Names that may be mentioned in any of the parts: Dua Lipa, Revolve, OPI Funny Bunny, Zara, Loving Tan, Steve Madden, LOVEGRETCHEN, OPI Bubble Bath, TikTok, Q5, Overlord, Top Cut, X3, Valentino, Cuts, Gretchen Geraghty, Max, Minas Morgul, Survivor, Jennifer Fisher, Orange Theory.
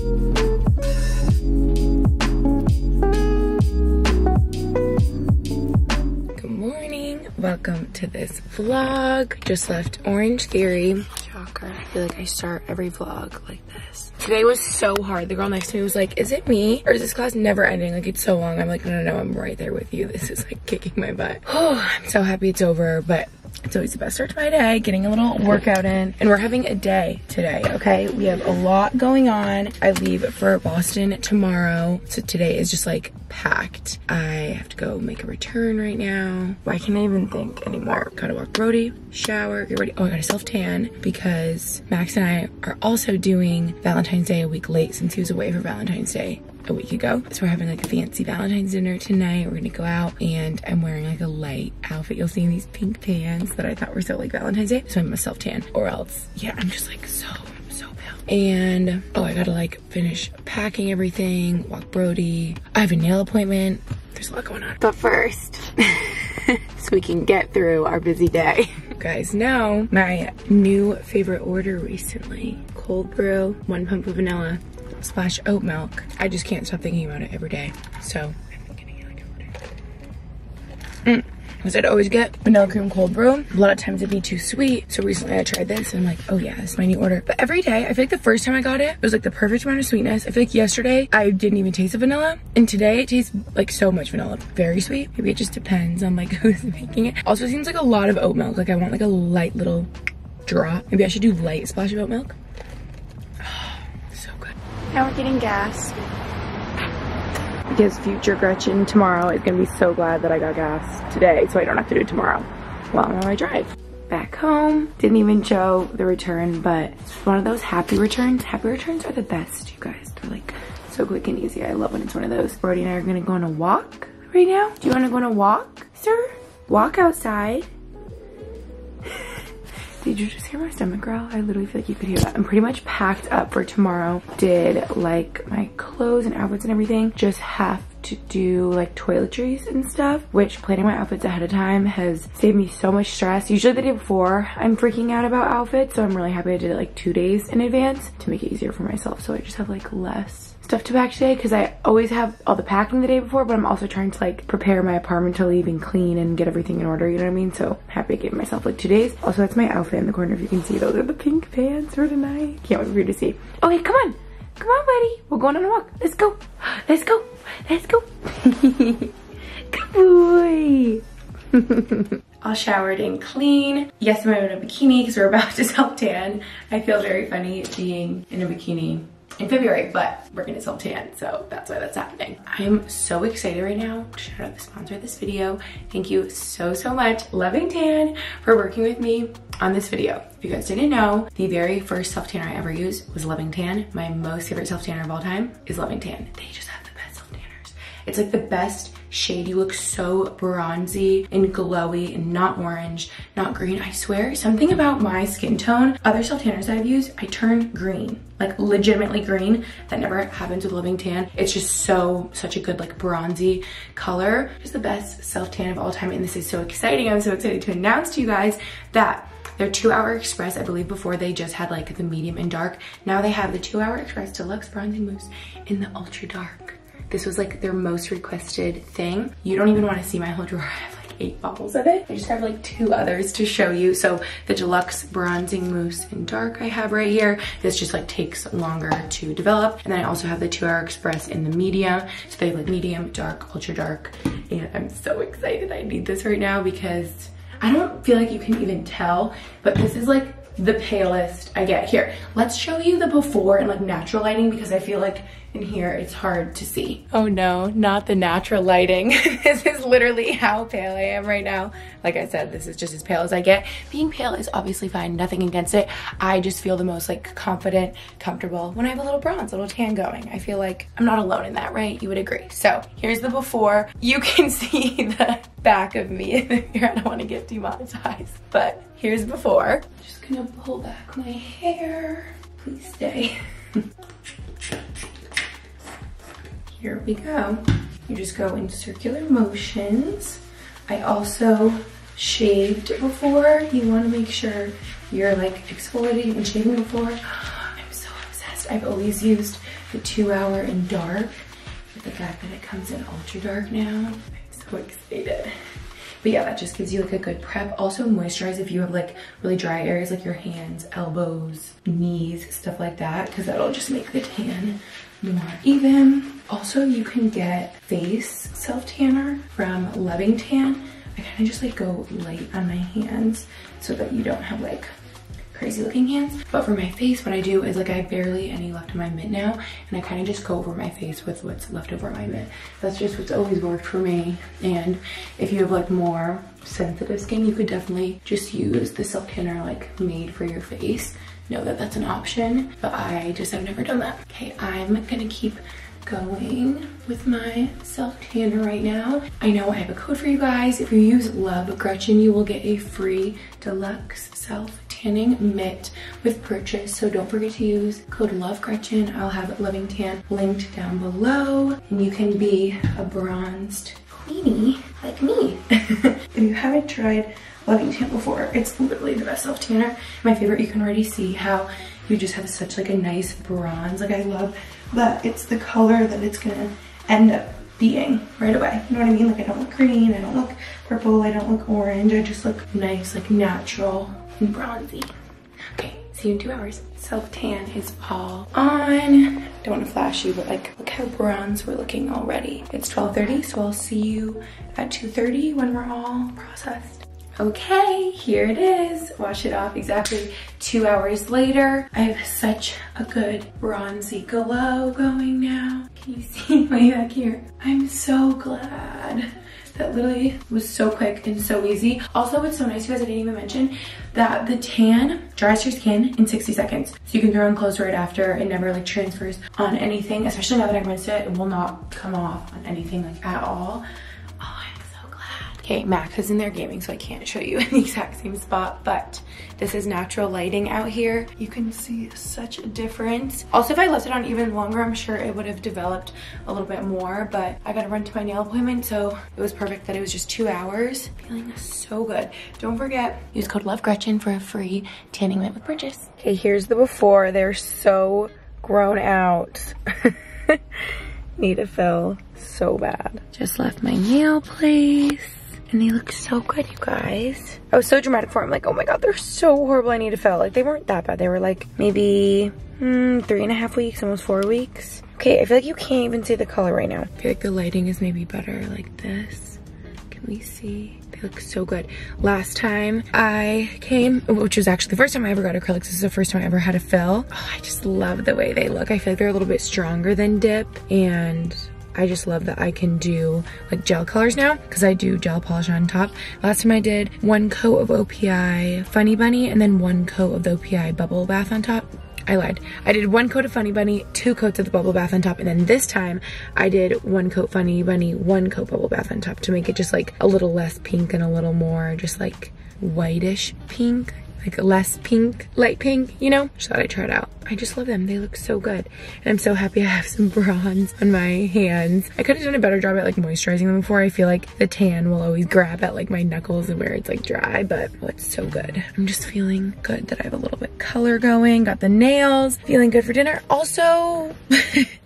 Good morning, welcome to this vlog. Just left Orange Theory. Shocker, I feel like I start every vlog like this. Today was so hard. The girl next to me was like, is it me or is this class never ending? Like, it's so long. I'm like, no, I'm right there with you. This is like kicking my butt. Oh, I'm so happy it's over, but it's always the best start to my day, getting a little workout in. And we're having a day today, okay? We have a lot going on. I leave for Boston tomorrow, so today is just like packed. I have to go make a return right now. Why can't I even think anymore? Gotta walk Brody, shower, get ready. Oh, I gotta self-tan because Max and I are also doing Valentine's Day a week late since he was away for Valentine's Day a week ago. So we're having like a fancy Valentine's dinner tonight. We're gonna go out and I'm wearing like a light outfit. You'll see in these pink pants that I thought were so like Valentine's Day. So I'm a self-tan or else, yeah, I'm just like so pale. And oh, I gotta like finish packing everything, walk Brody. I have a nail appointment. There's a lot going on. But first, so we can get through our busy day. You guys know my new favorite order recently, cold brew, 1 pump of vanilla, / oat milk. I just can't stop thinking about it every day. So I'm gonna get like an order. Because I'd always get vanilla cream cold brew. A lot of times it'd be too sweet. So recently I tried this and I'm like, oh yeah, this is my new order. But every day, I feel like the first time I got it, it was like the perfect amount of sweetness. I feel like yesterday I didn't even taste the vanilla. And today it tastes like so much vanilla, very sweet. Maybe it just depends on like who's making it. Also, it seems like a lot of oat milk. Like I want like a light little drop. Maybe I should do light splash of oat milk. Now we're getting gas because future Gretchen tomorrow is gonna be so glad that I got gas today so I don't have to do it tomorrow while I'm on my drive. Back home, didn't even show the return, but it's one of those happy returns. Happy returns are the best, you guys. They're like so quick and easy. I love when it's one of those. Brody and I are gonna go on a walk right now. Do you wanna go on a walk, sir? Walk outside. Did you just hear my stomach growl? I literally feel like you could hear that. I'm pretty much packed up for tomorrow. Did like my clothes and outfits and everything. Just have to do like toiletries and stuff, which planning my outfits ahead of time has saved me so much stress. Usually the day before I'm freaking out about outfits, so I'm really happy I did it like 2 days in advance to make it easier for myself. So I just have like less stuff to pack today because I always have all the packing the day before, but I'm also trying to like prepare my apartment to leave and clean and get everything in order, you know what I mean? So I'm happy I gave myself like 2 days. Also, that's my outfit in the corner if you can see. Those are the pink pants for tonight. Can't wait for you to see. Okay, come on. Come on, buddy. We're going on a walk. Let's go. Let's go. Let's go. Good boy. All showered and clean. Yes, I'm in a bikini because we're about to self-tan. I feel very funny being in a bikini in February, but we're gonna self-tan, so that's why that's happening. I am so excited right now to shout out the sponsor of this video. Thank you so much, Loving Tan, for working with me on this video. If you guys didn't know, the very first self-tanner I ever used was Loving Tan. My most favorite self-tanner of all time is Loving Tan. They just have the best self-tanners. It's like the best shade. You look so bronzy and glowy and not orange, not green. I swear, something about my skin tone, other self-tanners that I've used, I turn green, like legitimately green. That never happens with Loving Tan. It's just such a good like bronzy color. Just the best self-tan of all time. And this is so exciting. I'm so excited to announce to you guys that their 2-hour express, I believe before they just had like the medium and dark. Now they have the 2-hour express, deluxe, bronzing mousse, in the ultra dark. This was like their most requested thing. You don't even want to see my whole drawer. I have like 8 bottles of it. I just have like 2 others to show you. So the deluxe bronzing mousse in dark I have right here. This just like takes longer to develop. And then I also have the 2-hour express in the medium. So they have like medium, dark, ultra dark. And I'm so excited. I need this right now because I don't feel like you can even tell, but this is like the palest I get. Here, let's show you the before and like natural lighting because I feel like in here it's hard to see. Oh no, not the natural lighting. This is literally how pale I am right now. Like I said, this is just as pale as I get. Being pale is obviously fine, nothing against it. I just feel the most like confident, comfortable when I have a little bronze, a little tan going. I feel like I'm not alone in that, right? You would agree. So here's the before. You can see the back of me in the mirror. I don't want to get demonetized, but here's before. I'm just gonna pull back my hair. Please stay. Here we go. You just go in circular motions. I also shaved before. You wanna make sure you're like exfoliating and shaving before. I'm so obsessed. I've always used the 2 hour in dark, but the fact that it comes in ultra dark now, I'm so excited. But yeah, that just gives you like a good prep. Also moisturize if you have like really dry areas like your hands, elbows, knees, stuff like that, because that'll just make the tan more even. Also, you can get face self tanner from Loving Tan. I kind of just like go light on my hands so that you don't have like crazy looking hands. But for my face, what I do is like I have barely any left in my mitt now, and I kind of just go over my face with what's left over my mitt. That's just what's always worked for me. And if you have like more sensitive skin, you could definitely just use the self tanner like made for your face. Know that that's an option, but I just have never done that. Okay, I'm gonna keep going with my self tanner right now. I know I have a code for you guys. If you use LOVEGRETCHEN, you will get a free deluxe self tanning mitt with purchase. So don't forget to use code LOVEGRETCHEN. I'll have Loving Tan linked down below, and you can be a bronzed queenie like me. If you haven't tried Loving Tan before, it's literally the best self tanner. My favorite. You can already see how you just have such like a nice bronze. Like I love that it's the color that it's gonna end up being right away. You know what I mean? Like I don't look green, I don't look purple, I don't look orange. I just look nice, like natural and bronzy. Okay, see you in 2 hours. Self tan is all on. Don't want to flash you, but like look how bronze we're looking already. It's 12:30, so I'll see you at 2:30 when we're all processed. Okay, here it is. Wash it off exactly 2 hours later. I have such a good bronzy glow going now. Can you see my back here? I'm so glad. That literally was so quick and so easy. Also, it's so nice, you guys, I didn't even mention that the tan dries your skin in 60 seconds. So you can throw on clothes right after. It never like transfers on anything, especially now that I rinsed it. It will not come off on anything like at all. Okay, Max is in there gaming, so I can't show you in the exact same spot, but this is natural lighting out here. You can see such a difference. Also, if I left it on even longer, I'm sure it would have developed a little bit more, but I gotta run to my nail appointment, so it was perfect that it was just 2 hours. Feeling so good. Don't forget, use code LOVEGRETCHEN for a free tanning mitt with purchase. Okay, here's the before. They're so grown out. Need a fill so bad. Just left my nail place. And they look so good, you guys. I was so dramatic for them. Like, oh my God, they're so horrible. I need a fill. Like, they weren't that bad. They were like maybe 3.5 weeks, almost 4 weeks. Okay, I feel like you can't even see the color right now. I feel like the lighting is maybe better like this. Can we see? They look so good. Last time I came, which was actually the first time I ever got acrylics. This is the first time I ever had a fill. Oh, I just love the way they look. I feel like they're a little bit stronger than dip, and I just love that I can do like gel colors now because I do gel polish on top. Last time I did one coat of OPI Funny Bunny and then one coat of the OPI Bubble Bath on top. I lied. I did one coat of Funny Bunny, 2 coats of the Bubble Bath on top, and then this time I did 1 coat Funny Bunny, 1 coat Bubble Bath on top to make it just like a little less pink and a little more just like whitish pink. Like less pink, light pink, you know? Just thought I'd try it out. I just love them. They look so good. And I'm so happy I have some bronze on my hands. I could have done a better job at like moisturizing them before. I feel like the tan will always grab at like my knuckles and where it's like dry, but oh, it's so good. I'm just feeling good that I have a little bit color going, got the nails, feeling good for dinner. Also,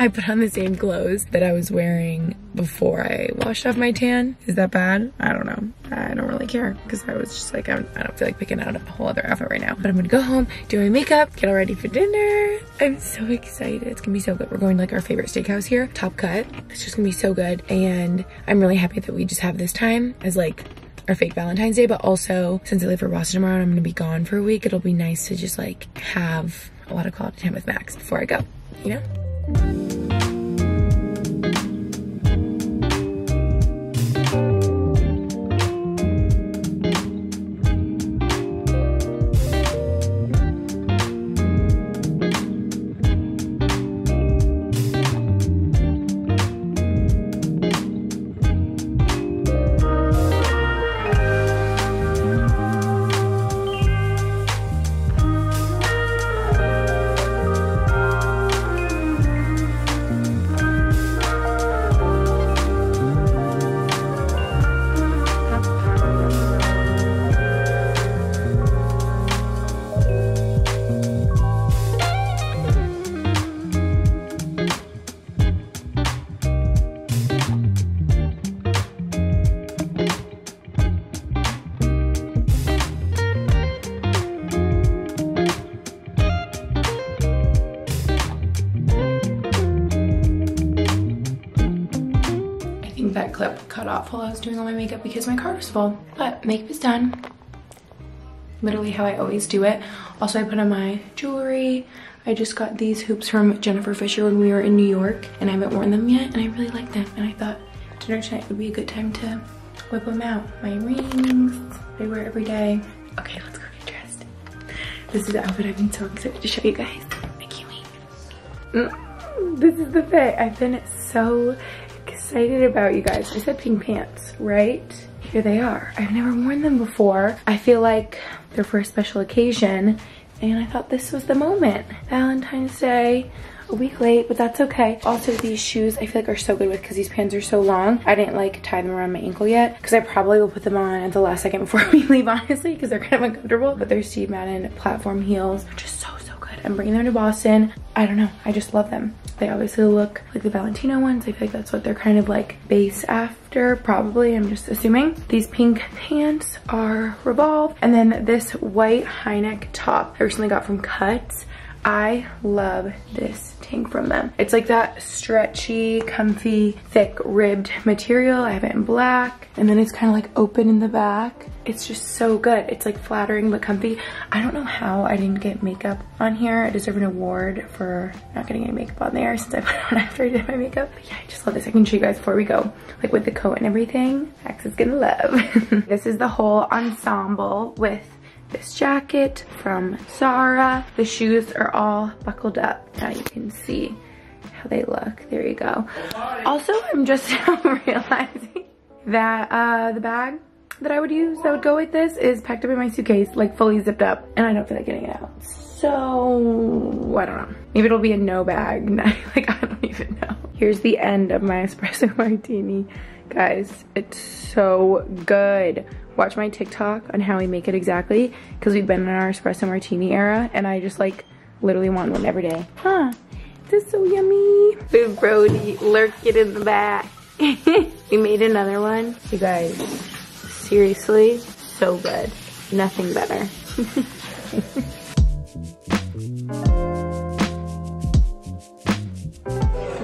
I put on the same clothes that I was wearing before I washed off my tan. Is that bad? I don't know. I don't really care because I was just like, I don't feel like picking out a whole other outfit right now. But I'm gonna go home, do my makeup, get all ready for dinner. I'm so excited. It's gonna be so good. We're going to like our favorite steakhouse here, Top Cut. It's just gonna be so good. And I'm really happy that we just have this time as like our fake Valentine's Day. But also, since I leave for Boston tomorrow and I'm gonna be gone for a week, it'll be nice to just like have a lot of quality time with Max before I go, you know? that clip cut off while I was doing all my makeup because my card was full. But makeup is done. Literally how I always do it. Also, I put on my jewelry. I just got these hoops from Jennifer Fisher when we were in New York, and I haven't worn them yet, and I really like them. And I thought dinner tonight would be a good time to whip them out. My rings, I wear every day. Okay, let's go get dressed. This is the outfit I've been so excited to show you guys. I can't wait. This is the fit I've been so excited about, you guys. I said pink pants, right? Here they are. I've never worn them before. I feel like they're for a special occasion, and I thought this was the moment. Valentine's Day, a week late, but that's okay. Also, these shoes I feel like are so good with because these pants are so long. I didn't like tie them around my ankle yet because I probably will put them on at the last second before we leave, honestly, because they're kind of uncomfortable. But they're Steve Madden platform heels. They're just so good. I'm bringing them to Boston. I don't know, I just love them. They obviously look like the Valentino ones. I feel like that's what they're kind of like base after, probably, I'm just assuming. These pink pants are Revolve. And then this white high neck top I recently got from Cuts. I love this tank from them. It's like that stretchy, comfy, thick ribbed material. I have it in black. And then it's kind of like open in the back. It's just so good. It's like flattering but comfy. I don't know how I didn't get makeup on here. I deserve an award for not getting any makeup on there since I put it on after I did my makeup. But yeah, I just love this. I can show you guys before we go, like with the coat and everything. Max is gonna love. This is the whole ensemble with this jacket from Zara. The shoes are all buckled up. Now you can see how they look. There you go. Also, I'm just now realizing that the bag that I would use that would go with this is packed up in my suitcase, like fully zipped up, and I don't feel like getting it out. So, I don't know. Maybe it'll be a no bag night. Like, I don't even know. Here's the end of my espresso martini. Guys, it's so good. Watch my TikTok on how we make it exactly, because we've been in our espresso martini era, and I just like literally want one every day. Huh, this is so yummy. Food Brody lurking in the back. We made another one. You guys, seriously, so good. Nothing better.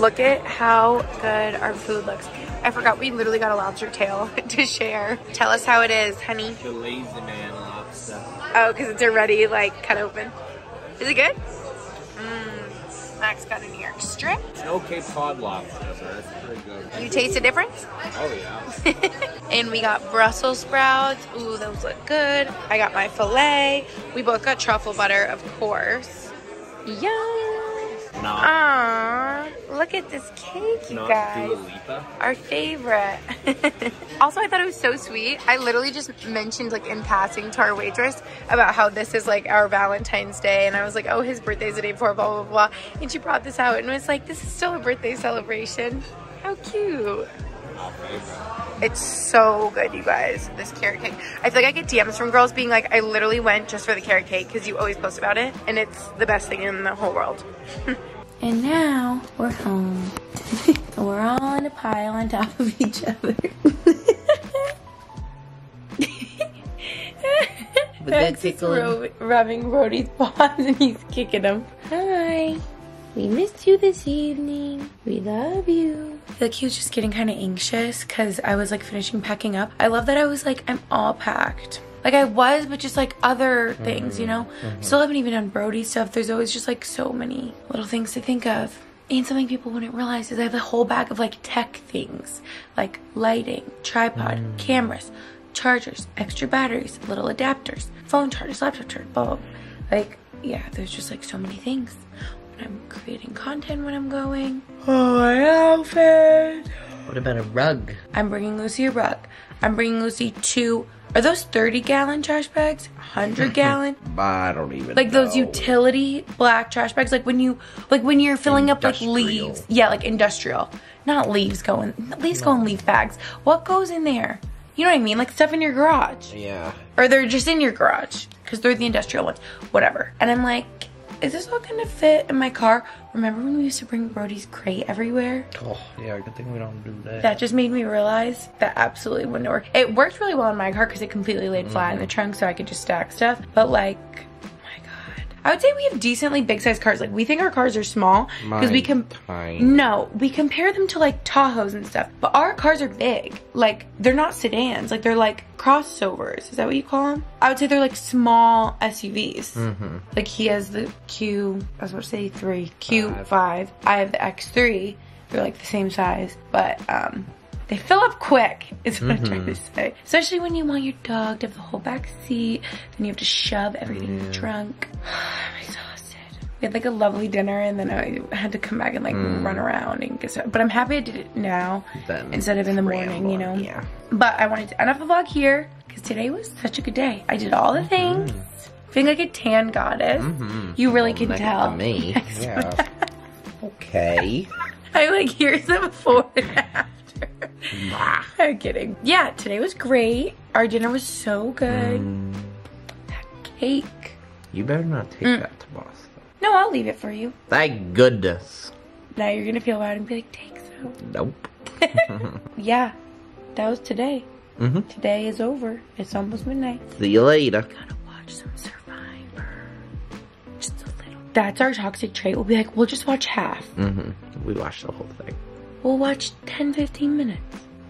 Look at how good our food looks. I forgot we literally got a lobster tail to share. Tell us how it is, honey. The lazy man lobster. Oh, because it's already like cut open. Is it good? Mmm. Max got an ear strip. It's an okay pod lobster, so that's pretty good. You taste the difference? Oh yeah. And we got Brussels sprouts. Ooh, those look good. I got my filet. We both got truffle butter, of course. Yum. Nah. Aww, look at this cake, you guys. Dua Lipa. Our favorite. Also, I thought it was so sweet. I literally just mentioned, like, in passing to our waitress about how this is, like, our Valentine's Day. And I was like, oh, his birthday's the day before, blah, blah, blah. And she brought this out and was like, this is still a birthday celebration. How cute. Our favorite. It's so good, you guys, this carrot cake. I feel like I get DMs from girls being like, I literally went just for the carrot cake because you always post about it. And it's the best thing in the whole world. And now we're home. We're all in a pile on top of each other. Max is rubbing Brody's paws and he's kicking him. Hi. We missed you this evening. We love you. I feel like he was just getting kind of anxious because I was like finishing packing up. I love that I was like, I'm all packed. Like I was, but just like other things, you know? Still haven't even done Brody stuff. There's always just like so many little things to think of. And something people wouldn't realize is I have a whole bag of like tech things, like lighting, tripod, cameras, chargers, extra batteries, little adapters, phone chargers, laptop charger, blah, blah, blah. Like, yeah, there's just like so many things. When I'm creating content when I'm going. Oh, my outfit. What about a rug? I'm bringing Lucy a rug. I'm bringing Lucy two. Are those 30-gallon trash bags? 100-gallon? I don't even know. Like those utility black trash bags, like when you, like when you're filling up like leaves. Yeah, like industrial. Not leaves going. Leaves go in leaf bags. What goes in there? You know what I mean? Like stuff in your garage. Yeah. Or they're just in your garage because they're the industrial ones. Whatever. And I'm like, is this all gonna fit in my car? Remember when we used to bring Brody's crate everywhere? Oh, yeah, good thing we don't do that. That just made me realize that absolutely wouldn't work. It worked really well in my car because it completely laid flat in the trunk so I could just stack stuff. But like, oh my God, I would say we have decently big size cars. Like, we think our cars are small because we can. No, we compare them to like Tahoes and stuff, but our cars are big. Like, they're not sedans. Like, they're like crossovers. Is that what you call them? I would say they're like small SUVs. Mm-hmm. Like, he has the Q. I was about to say three. Q5. I have the X3. They're like the same size, but they fill up quick, is what I'm trying to say. Especially when you want your dog to have the whole back seat, then you have to shove everything in the trunk. I'm exhausted. We had like a lovely dinner, and then I had to come back and like run around and get started. But I'm happy I did it now instead of in the morning, you know? Yeah. But I wanted to end off the vlog here because today was such a good day. I did all the things, feeling like a tan goddess. You really can tell. Me. Yeah. Okay. I'm like, here's the before and after. Nah. I'm kidding. Yeah, today was great. Our dinner was so good. That cake. You better not take that to Boston. No, I'll leave it for you. Thank goodness. Now you're going to feel bad and be like, take some. Nope. Yeah, that was today. Today is over. It's almost midnight. See you later. Gotta watch some Survivor. Just a little. That's our toxic trait. We'll be like, we'll just watch half. We watched the whole thing. We'll watch 10, 15 minutes.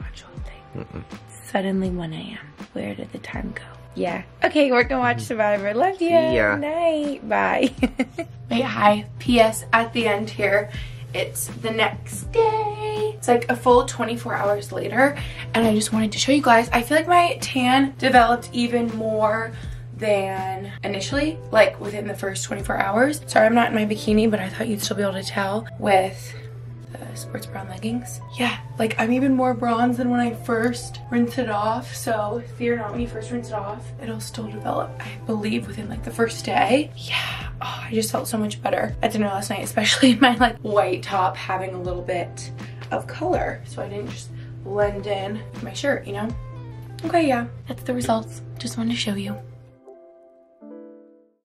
Watch the whole thing. Suddenly 1 a.m. Where did the time go? Yeah. Okay, we're gonna watch Survivor. Love you. Yeah. Night. Bye. Wait, hi. P.S. At the end here, it's the next day. It's like a full 24 hours later, and I just wanted to show you guys. I feel like my tan developed even more than initially, like within the first 24 hours. Sorry, I'm not in my bikini, but I thought you'd still be able to tell with sports brown leggings. Yeah, like I'm even more bronze than when I first rinsed it off. So fear not, when you first rinse it off, it'll still develop, I believe, within like the first day. Yeah. Oh, I just felt so much better at dinner last night, especially my like white top having a little bit of color, so I didn't just blend in my shirt, you know? Okay, yeah, that's the results. Just wanted to show you.